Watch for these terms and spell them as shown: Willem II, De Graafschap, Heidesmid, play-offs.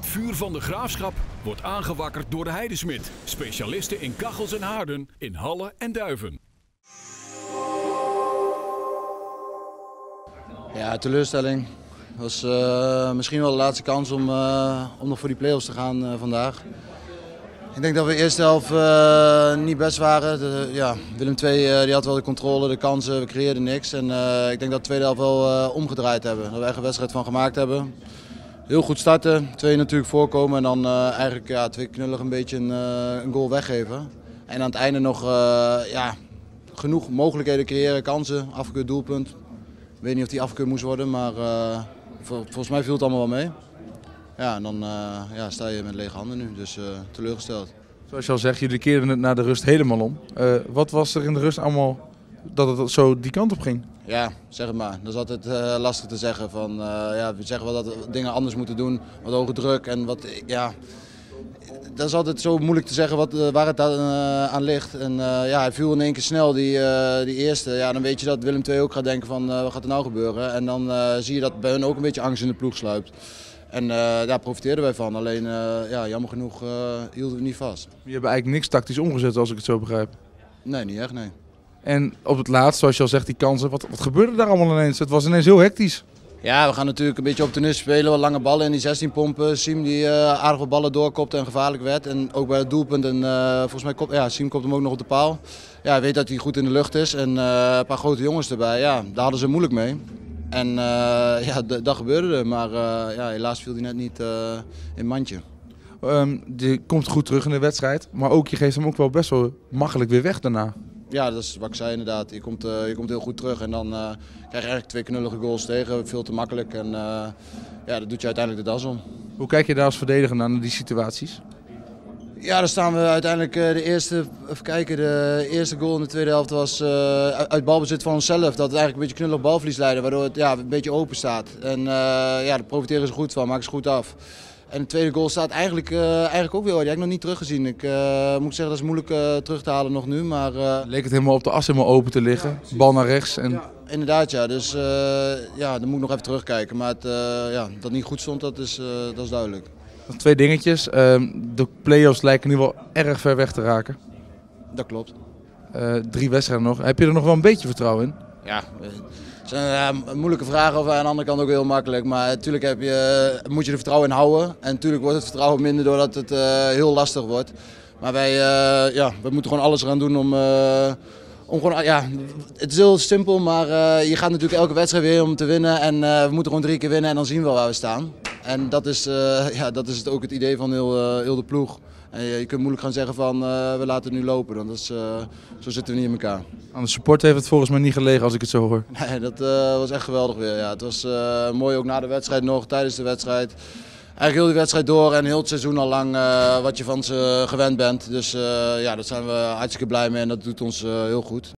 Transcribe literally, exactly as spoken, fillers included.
Het vuur van de graafschap wordt aangewakkerd door de Heidesmid, specialisten in kachels en haarden, in hallen en duiven. Ja, teleurstelling. Het was uh, misschien wel de laatste kans om, uh, om nog voor die play-offs te gaan uh, vandaag. Ik denk dat we de eerste helft uh, niet best waren. De, ja, Willem twee uh, die had wel de controle, de kansen, we creëerden niks. En, uh, ik denk dat de tweede helft wel uh, omgedraaid hebben, dat we echt een wedstrijd van gemaakt hebben. Heel goed starten, twee natuurlijk voorkomen en dan uh, eigenlijk ja, twee knullig een beetje een, uh, een goal weggeven. En aan het einde nog uh, ja, genoeg mogelijkheden creëren, kansen, afkeur, doelpunt. Ik weet niet of die afkeur moest worden, maar uh, vol, volgens mij viel het allemaal wel mee. Ja, en dan uh, ja, sta je met lege handen nu, dus uh, teleurgesteld. Zoals je al zegt, jullie keren het na de rust helemaal om. Uh, wat was er in de rust allemaal dat het zo die kant op ging? Ja, zeg het maar. Dat is altijd uh, lastig te zeggen. Van, uh, ja, we zeggen wel dat we dingen anders moeten doen, wat hoge druk en wat, ja, dat is altijd zo moeilijk te zeggen wat, waar het aan, uh, aan ligt. En uh, ja, hij viel in één keer snel, die, uh, die eerste. Ja, dan weet je dat Willem twee ook gaat denken van uh, wat gaat er nou gebeuren? En dan uh, zie je dat bij hun ook een beetje angst in de ploeg sluipt. En uh, daar profiteerden wij van. Alleen, uh, ja, jammer genoeg uh, hielden we niet vast. Je hebt eigenlijk niks tactisch omgezet als ik het zo begrijp? Nee, niet echt, nee. En op het laatst, zoals je al zegt, die kansen, wat, wat gebeurde daar allemaal ineens? Het was ineens heel hectisch. Ja, we gaan natuurlijk een beetje opportunistisch spelen, wat lange ballen in die zestien pompen. Siem die uh, aardig wat ballen doorkopte en gevaarlijk werd. En ook bij het doelpunt, en, uh, volgens mij kop, ja, Siem kopt hem ook nog op de paal. Ja, hij weet dat hij goed in de lucht is en uh, een paar grote jongens erbij. Ja, daar hadden ze moeilijk mee. En uh, ja, dat gebeurde er, maar uh, ja, helaas viel hij net niet uh, in mandje. Um, je komt goed terug in de wedstrijd, maar ook, je geeft hem ook wel best wel makkelijk weer weg daarna. Ja, dat is wat ik zei inderdaad. Je komt, uh, je komt heel goed terug en dan uh, krijg je eigenlijk twee knullige goals tegen. Veel te makkelijk en uh, ja, dat doet je uiteindelijk de das om. Hoe kijk je daar als verdediger naar die situaties? Ja, daar staan we uiteindelijk uh, de eerste, even kijken, de eerste goal in de tweede helft was uh, uit balbezit van onszelf. Dat het eigenlijk een beetje knullig balverlies leidde, waardoor het ja, een beetje open staat. En uh, ja, daar profiteren ze goed van, maken ze goed af. En de tweede goal staat eigenlijk, uh, eigenlijk ook weer, die heb ik nog niet teruggezien. Ik uh, moet zeggen, dat is moeilijk uh, terug te halen nog nu, maar... Uh... Leek het helemaal op de as helemaal open te liggen, ja, bal naar rechts en... Ja, inderdaad ja, dus uh, ja, dan moet ik nog even terugkijken. Maar het, uh, ja, dat het niet goed stond, dat is, uh, dat is duidelijk. Nog twee dingetjes, uh, de play-offs lijken nu wel erg ver weg te raken. Dat klopt. Uh, drie wedstrijden nog, heb je er nog wel een beetje vertrouwen in? Ja. Het zijn uh, moeilijke vragen, of aan de andere kant ook heel makkelijk. Maar natuurlijk heb je, moet je er vertrouwen in houden. En natuurlijk wordt het vertrouwen minder doordat het uh, heel lastig wordt. Maar wij uh, ja, we moeten gewoon alles gaan doen om... Uh, om gewoon, ja, het is heel simpel, maar uh, je gaat natuurlijk elke wedstrijd weer om te winnen. En uh, we moeten gewoon drie keer winnen en dan zien we wel waar we staan. En dat is, uh, ja, dat is het ook het idee van heel, uh, heel de ploeg. En je, je kunt moeilijk gaan zeggen van uh, we laten het nu lopen, want dat is, uh, zo zitten we niet in elkaar. Aan de support heeft het volgens mij niet gelegen als ik het zo hoor. Nee, dat uh, was echt geweldig weer. Ja. Het was uh, mooi ook na de wedstrijd nog, tijdens de wedstrijd. Eigenlijk heel die wedstrijd door en heel het seizoen al lang uh, wat je van ze gewend bent. Dus uh, ja, daar zijn we hartstikke blij mee en dat doet ons uh, heel goed.